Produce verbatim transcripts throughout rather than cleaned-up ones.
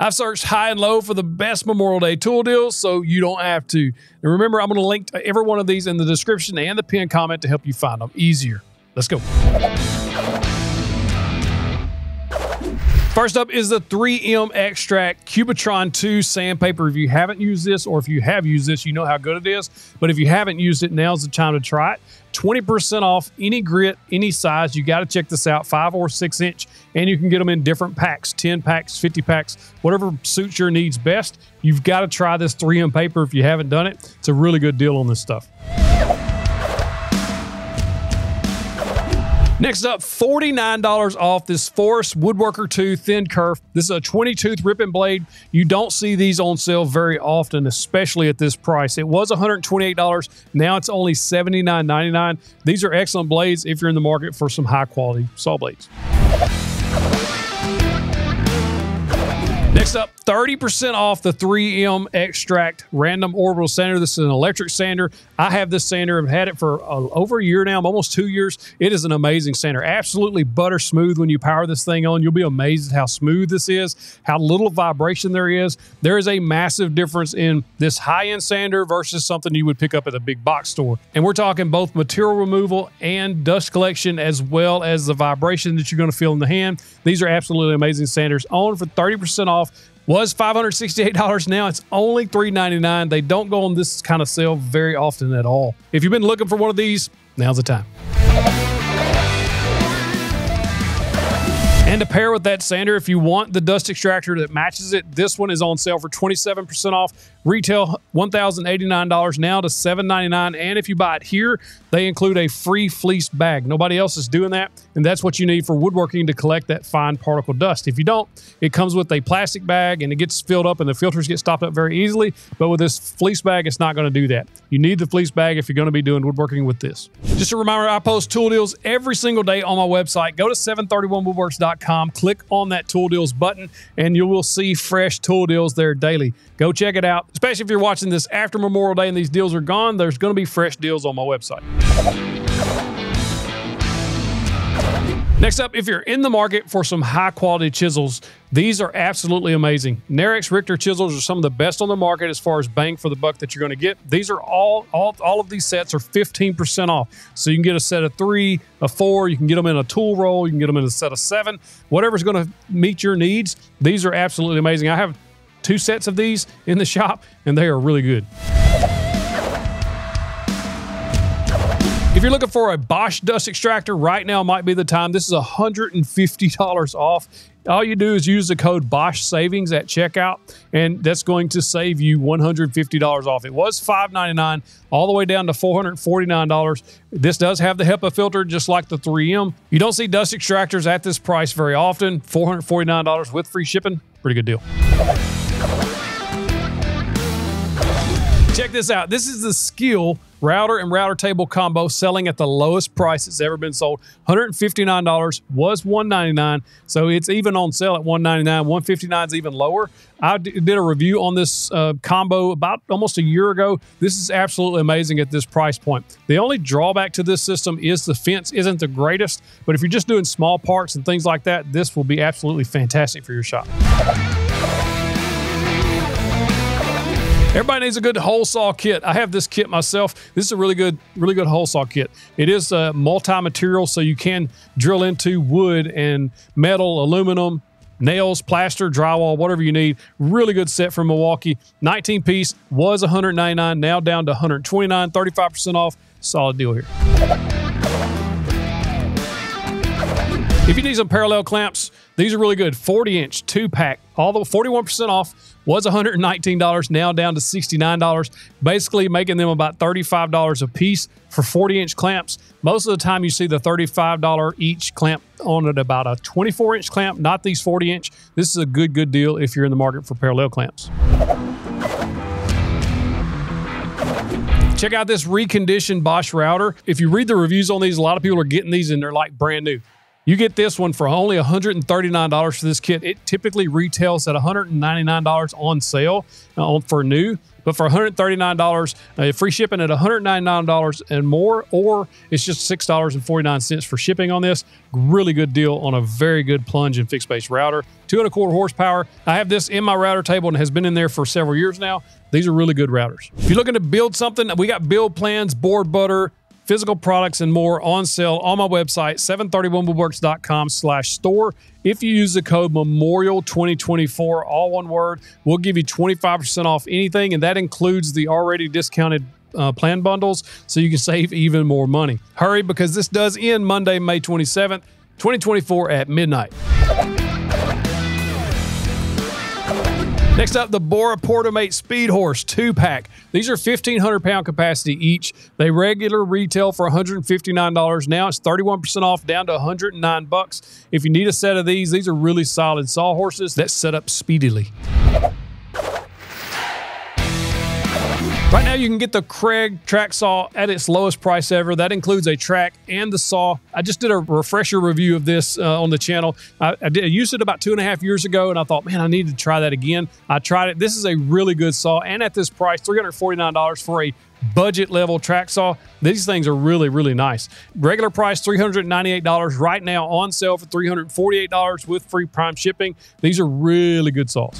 I've searched high and low for the best Memorial Day tool deals, so you don't have to. And remember, I'm going to link to every one of these in the description and the pinned comment to help you find them easier. Let's go. First up is the three M Extract Cubitron two sandpaper. If you haven't used this, or if you have used this, you know how good it is. But if you haven't used it, now's the time to try it. twenty percent off any grit, any size. You got to check this out, five or six inch. And you can get them in different packs, ten packs, fifty packs, whatever suits your needs best. You've got to try this three M paper if you haven't done it. It's a really good deal on this stuff. Next up, forty-nine dollars off this Forrest Woodworker two Thin Kerf. This is a twenty tooth rip and blade. You don't see these on sale very often, especially at this price. It was one hundred twenty-eight dollars. Now it's only seventy-nine ninety-nine. These are excellent blades if you're in the market for some high-quality saw blades. Next up, thirty percent off the three M Extract Random Orbital Sander. This is an electric sander. I have this sander. I've had it for uh, over a year now, almost two years. It is an amazing sander. Absolutely butter smooth when you power this thing on. You'll be amazed at how smooth this is, how little vibration there is. There is a massive difference in this high-end sander versus something you would pick up at a big box store. And we're talking both material removal and dust collection, as well as the vibration that you're going to feel in the hand. These are absolutely amazing sanders. On for thirty percent off. Was five hundred sixty-eight dollars. Now it's only three ninety-nine. They don't go on this kind of sale very often at all. If you've been looking for one of these, now's the time. And to pair with that sander, if you want the dust extractor that matches it, this one is on sale for twenty-seven percent off. Retail one thousand eighty-nine dollars, now to seven ninety-nine. And if you buy it here, they include a free fleece bag. Nobody else is doing that, and that's what you need for woodworking to collect that fine particle dust. If you don't, it comes with a plastic bag, and it gets filled up, and the filters get stopped up very easily. But with this fleece bag, it's not going to do that. You need the fleece bag if you're going to be doing woodworking with this. Just a reminder, I post tool deals every single day on my website. Go to seven thirty-one woodworks dot com, click on that tool deals button, and you will see fresh tool deals there daily. Go check it out. Especially if you're watching this after Memorial Day and these deals are gone, there's going to be fresh deals on my website. Next up, if you're in the market for some high-quality chisels, these are absolutely amazing. Narex Richter chisels are some of the best on the market as far as bang for the buck that you're going to get. These are all, all, all of these sets are fifteen percent off. So you can get a set of three, a four, you can get them in a tool roll, you can get them in a set of seven, whatever's going to meet your needs. These are absolutely amazing. I have two sets of these in the shop, and they are really good. If you're looking for a Bosch dust extractor, right now might be the time. This is one hundred fifty dollars off. All you do is use the code Bosch Savings at checkout, and that's going to save you one hundred fifty dollars off. It was five ninety-nine, all the way down to four hundred forty-nine dollars. This does have the HEPA filter, just like the three M. You don't see dust extractors at this price very often. four hundred forty-nine dollars with free shipping. Pretty good deal. Check this out. This is the Skil router and router table combo, selling at the lowest price it's ever been sold. one hundred fifty-nine dollars, was one ninety-nine, so it's even on sale at one ninety-nine. one fifty-nine is even lower. I did a review on this uh, combo about almost a year ago. This is absolutely amazing at this price point. The only drawback to this system is the fence isn't the greatest, but if you're just doing small parts and things like that, this will be absolutely fantastic for your shop. Everybody needs a good hole saw kit. I have this kit myself. This is a really good, really good hole saw kit. It is uh, multi-material, so you can drill into wood and metal, aluminum, nails, plaster, drywall, whatever you need. Really good set from Milwaukee. nineteen piece, was one hundred ninety-nine dollars, now down to one hundred twenty-nine dollars, thirty-five percent off. Solid deal here. If you need some parallel clamps, these are really good. forty inch, two pack, although forty-one percent off, was one hundred nineteen dollars, now down to sixty-nine dollars, basically making them about thirty-five dollars a piece for forty inch clamps. Most of the time you see the thirty-five dollar each clamp on it, about a twenty-four inch clamp, not these forty inch. This is a good, good deal if you're in the market for parallel clamps. Check out this reconditioned Bosch router. If you read the reviews on these, a lot of people are getting these and they're like brand new. You get this one for only one hundred thirty-nine dollars for this kit. It typically retails at one hundred ninety-nine dollars on sale uh, for new, but for one hundred thirty-nine dollars, uh, free shipping at one hundred ninety-nine dollars and more, or it's just six dollars and forty-nine cents for shipping on this. Really good deal on a very good plunge and fixed base router. Two and a quarter horsepower. I have this in my router table and has been in there for several years now. These are really good routers. If you're looking to build something, we got build plans, board butter, physical products and more on sale on my website, seven thirty-one woodworks dot com slash store. If you use the code memorial twenty twenty-four, all one word, we'll give you twenty-five percent off anything, and that includes the already discounted uh, plan bundles, so you can save even more money. Hurry, because this does end Monday, May twenty-seventh, twenty twenty-four at midnight. Next up, the Bora PortaMate Speed Horse two pack. These are fifteen hundred pound capacity each. They regular retail for one hundred fifty-nine dollars. Now it's thirty-one percent off, down to one hundred nine dollars. If you need a set of these, these are really solid saw horses that set up speedily. Right now, you can get the Kreg track saw at its lowest price ever. That includes a track and the saw. I just did a refresher review of this uh, on the channel. I, I, did, I used it about two and a half years ago, and I thought, man, I need to try that again. I tried it. This is a really good saw, and at this price, three hundred forty-nine dollars for a budget level track saw. These things are really, really nice. Regular price three hundred ninety-eight dollars, right now on sale for three hundred forty-eight dollars with free prime shipping. These are really good saws.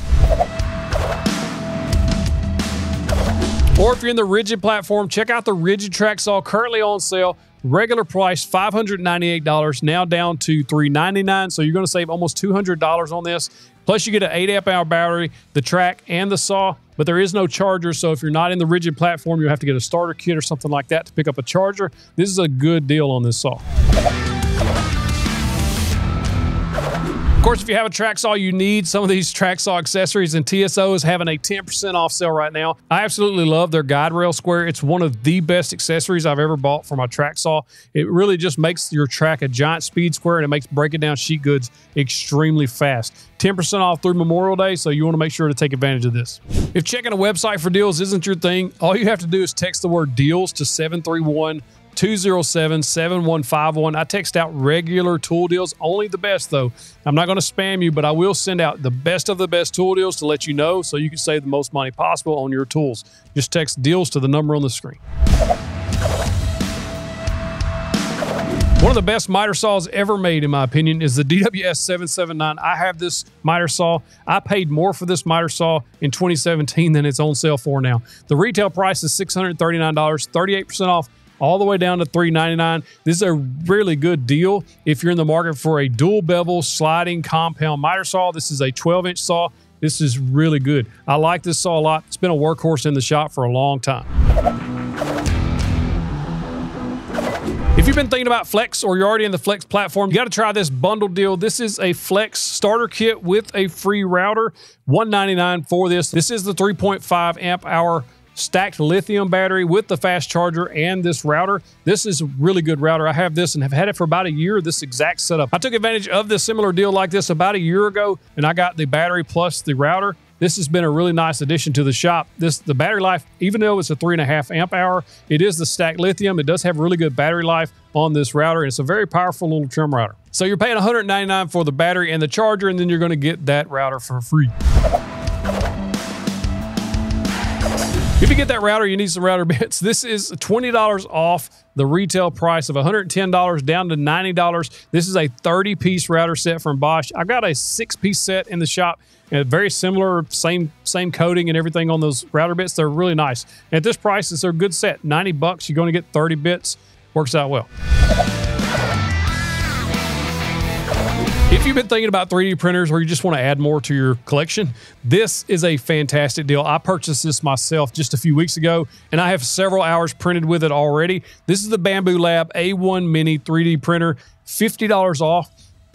Or if you're in the RIDGID platform, check out the RIDGID track saw, currently on sale. Regular price five hundred ninety-eight dollars, now down to three hundred ninety-nine dollars. So you're going to save almost two hundred dollars on this. Plus you get an eight amp hour battery, the track, and the saw, but there is no charger. So if you're not in the RIDGID platform, you'll have to get a starter kit or something like that to pick up a charger. This is a good deal on this saw. Of course, if you have a track saw, you need some of these track saw accessories, and T S O is having a ten percent off sale right now. I absolutely love their guide rail square. It's one of the best accessories I've ever bought for my track saw. It really just makes your track a giant speed square, and it makes breaking down sheet goods extremely fast. ten percent off through Memorial Day, so you want to make sure to take advantage of this. If checking a website for deals isn't your thing, all you have to do is text the word deals to seven three one, two oh seven, seven one five one. I text out regular tool deals, only the best though. I'm not going to spam you, but I will send out the best of the best tool deals to let you know so you can save the most money possible on your tools. Just text deals to the number on the screen. One of the best miter saws ever made, in my opinion, is the D W S seven seventy-nine. I have this miter saw. I paid more for this miter saw in twenty seventeen than it's on sale for now. The retail price is six hundred thirty-nine dollars, thirty-eight percent off, all the way down to three hundred ninety-nine dollars. This is a really good deal if you're in the market for a dual bevel sliding compound miter saw. This is a twelve inch saw. This is really good. I like this saw a lot. It's been a workhorse in the shop for a long time. If you've been thinking about Flex, or you're already in the Flex platform, you got to try this bundle deal. This is a Flex starter kit with a free router, one hundred ninety-nine dollars for this. This is the three point five amp hour stacked lithium battery with the fast charger and this router. This is a really good router. I have this and have had it for about a year, this exact setup. I took advantage of this similar deal like this about a year ago, and I got the battery plus the router. This has been a really nice addition to the shop. This, the battery life, even though it's a three and a half amp hour, it is the stacked lithium. It does have really good battery life on this router, and it's a very powerful little trim router. So you're paying one hundred ninety-nine dollars for the battery and the charger, and then you're gonna get that router for free. If you get that router, you need some router bits. This is twenty dollars off the retail price of one hundred ten dollars, down to ninety dollars. This is a thirty piece router set from Bosch. I've got a six piece set in the shop, and very similar, same same coating and everything on those router bits. They're really nice. And at this price, it's a good set, ninety bucks. You're going to get thirty bits. Works out well. If you've been thinking about three D printers, or you just want to add more to your collection, this is a fantastic deal. I purchased this myself just a few weeks ago, and I have several hours printed with it already. This is the Bambu Lab A one Mini three D printer, fifty dollars off.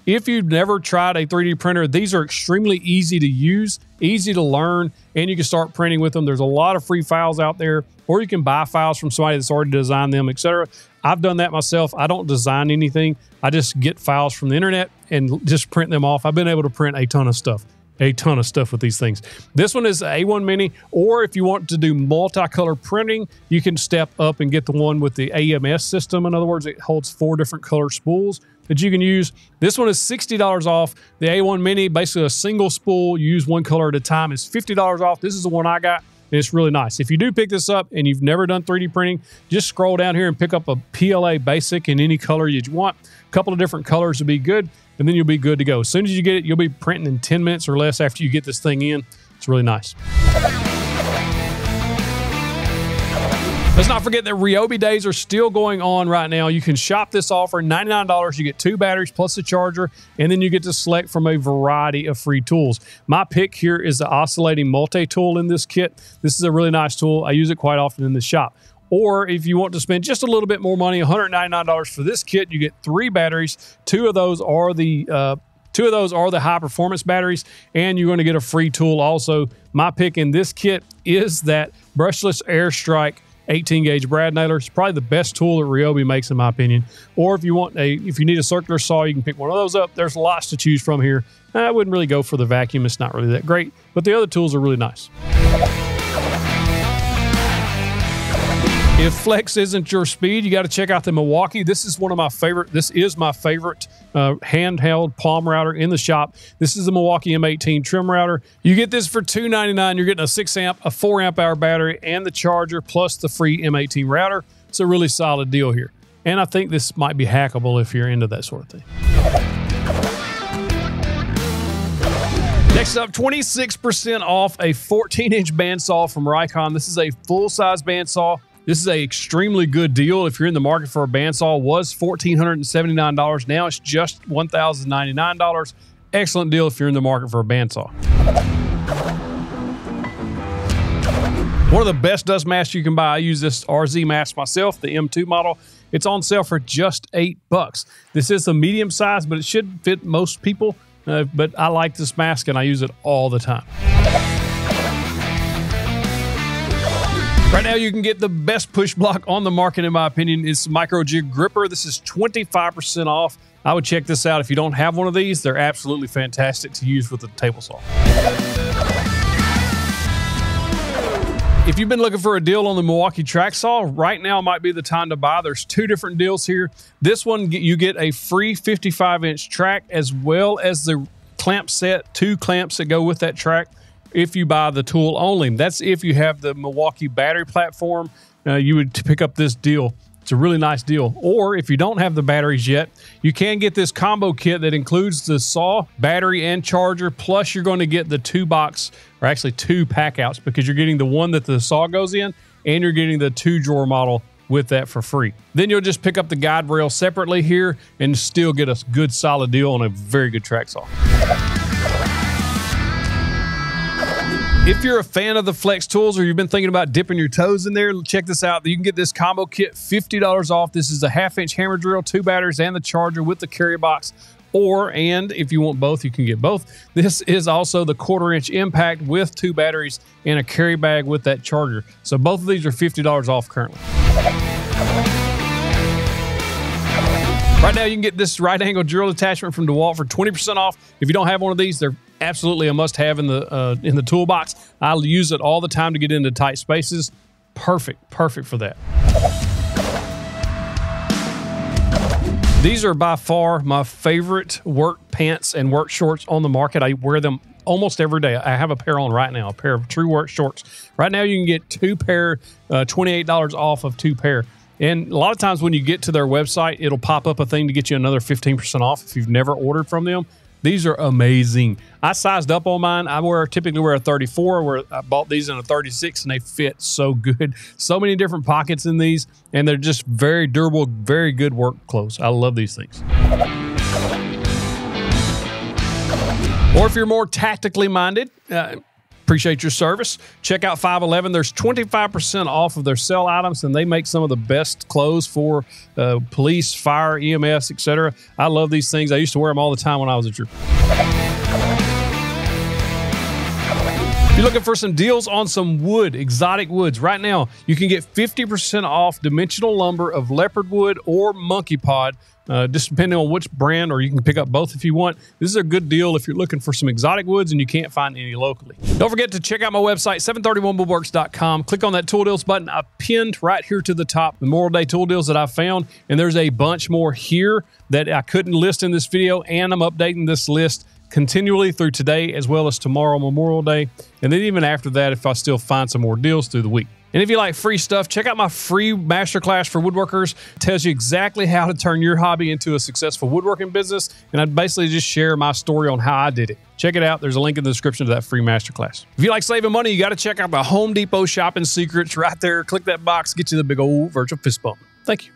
If you've never tried a three D printer, these are extremely easy to use, easy to learn, and you can start printing with them. There's a lot of free files out there, or you can buy files from somebody that's already designed them, et cetera. I've done that myself. I don't design anything. I just get files from the internet and just print them off. I've been able to print a ton of stuff, a ton of stuff with these things. This one is A one Mini, or if you want to do multicolor printing, you can step up and get the one with the A M S system. In other words, it holds four different color spools. that you can use. This one is sixty dollars off. The A one Mini, basically a single spool, you use one color at a time, is fifty dollars off. This is the one I got, and it's really nice. If you do pick this up and you've never done three D printing, just scroll down here and pick up a P L A basic in any color you want. A couple of different colors would be good, and then you'll be good to go. As soon as you get it, you'll be printing in ten minutes or less after you get this thing in. It's really nice. Let's not forget that Ryobi days are still going on right now. You can shop this offer, ninety-nine dollars. You get two batteries plus a charger, and then you get to select from a variety of free tools. My pick here is the oscillating multi-tool in this kit. This is a really nice tool. I use it quite often in the shop. Or if you want to spend just a little bit more money, one hundred ninety-nine dollars for this kit, you get three batteries. Two of those are the uh, Two of those are the high-performance batteries, and you're going to get a free tool also. My pick in this kit is that brushless Airstrike eighteen gauge brad nailer. It's probably the best tool that Ryobi makes, in my opinion. Or if you want a, if you need a circular saw, you can pick one of those up. There's lots to choose from here. I wouldn't really go for the vacuum. It's not really that great, but the other tools are really nice. If Flex isn't your speed, you got to check out the Milwaukee. This is one of my favorite. This is my favorite uh, handheld palm router in the shop. This is the Milwaukee M eighteen trim router. You get this for two ninety-nine. You're getting a six amp, a four amp hour battery, and the charger plus the free M eighteen router. It's a really solid deal here, and I think this might be hackable if you're into that sort of thing. Next up, twenty-six percent off a fourteen inch bandsaw from Rikon. This is a full-size bandsaw. This is an extremely good deal. If you're in the market for a bandsaw, it was one thousand four hundred seventy-nine dollars. Now it's just one thousand ninety-nine dollars. Excellent deal if you're in the market for a bandsaw. One of the best dust masks you can buy. I use this R Z mask myself, the M two model. It's on sale for just eight bucks. This is a medium size, but it should fit most people. Uh, but I like this mask and I use it all the time. Right now you can get the best push block on the market, in my opinion. It's Micro Jig Gripper. This is twenty-five percent off. I would check this out. If you don't have one of these, they're absolutely fantastic to use with a table saw. If you've been looking for a deal on the Milwaukee track saw, right now might be the time to buy. There's two different deals here. This one, you get a free fifty-five inch track as well as the clamp set, two clamps that go with that track if you buy the tool only. That's if you have the Milwaukee battery platform, uh, you would pick up this deal. It's a really nice deal. Or if you don't have the batteries yet, you can get this combo kit that includes the saw, battery, and charger, plus you're going to get the two box, or actually two pack outs, because you're getting the one that the saw goes in and you're getting the two drawer model with that for free. Then you'll just pick up the guide rail separately here and still get a good solid deal on a very good track saw. If you're a fan of the Flex tools or you've been thinking about dipping your toes in there, check this out. You can get this combo kit fifty dollars off. This is a half inch hammer drill, two batteries, and the charger with the carrier box. Or, and if you want both, you can get both. This is also the quarter inch impact with two batteries and a carry bag with that charger. So both of these are fifty dollars off currently. Right now you can get this right angle drill attachment from DeWalt for twenty percent off. If you don't have one of these, they're absolutely a must-have in the uh, in the toolbox. I'll use it all the time to get into tight spaces. Perfect, perfect for that. These are by far my favorite work pants and work shorts on the market. I wear them almost every day. I have a pair on right now, a pair of True Work shorts. Right now you can get two pair, uh, twenty-eight dollars off of two pair. And a lot of times when you get to their website, it'll pop up a thing to get you another fifteen percent off if you've never ordered from them. These are amazing. I sized up on mine. I wear typically wear a thirty-four, where I bought these in a thirty-six, and they fit so good. So many different pockets in these, and they're just very durable, very good work clothes. I love these things. Or if you're more tactically minded, uh, appreciate your service. Check out five eleven. There's twenty-five percent off of their sell items, and they make some of the best clothes for uh, police, fire, E M S, et cetera. I love these things. I used to wear them all the time when I was a trooper. If you're looking for some deals on some wood, exotic woods, right now you can get fifty percent off dimensional lumber of leopard wood or monkey pod Uh, just depending on which brand, or you can pick up both if you want. This is a good deal if you're looking for some exotic woods and you can't find any locally. Don't forget to check out my website, seven thirty-one woodworks dot com. Click on that tool deals button. I pinned right here to the top Memorial Day tool deals that I found, and there's a bunch more here that I couldn't list in this video, and I'm updating this list continually through today as well as tomorrow, Memorial Day, and then even after that if I still find some more deals through the week. And if you like free stuff, check out my free masterclass for woodworkers. It tells you exactly how to turn your hobby into a successful woodworking business. And I basically just share my story on how I did it. Check it out. There's a link in the description to that free masterclass. If you like saving money, you got to check out the Home Depot Shopping Secrets right there. Click that box, get you the big old virtual fist bump. Thank you.